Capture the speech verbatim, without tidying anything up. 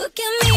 Look at me.